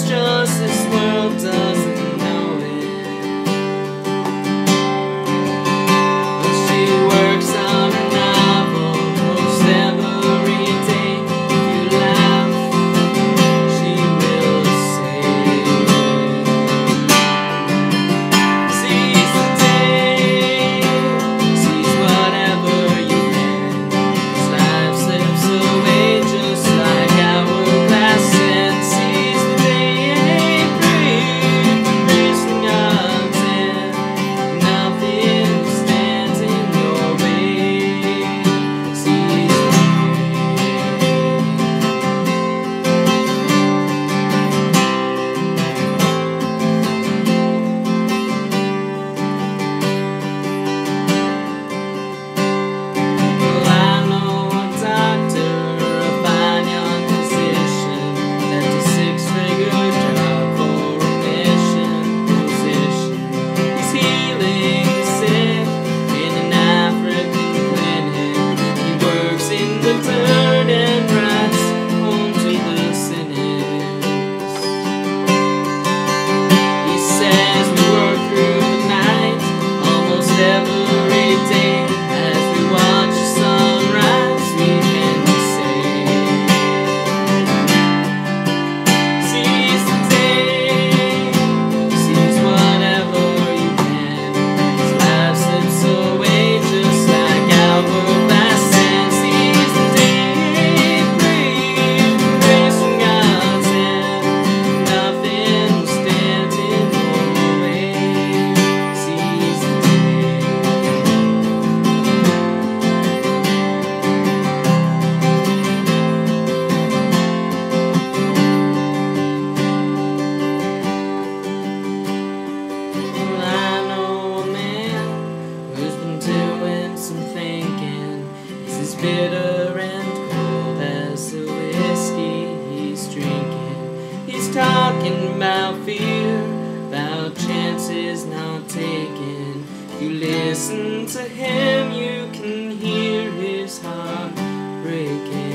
it's just this world doesn't know it. But she works on a novel most every day. If you laugh, she will say it. Seize the day, seize whatever you can, 'cause life slips away just like our past. And seize the day and breathe, raise the guns and nothing stands in your way. Seize bitter and cold as the whiskey he's drinking. He's talking about fear, about chances not taken. You listen to him, you can hear his heart breaking.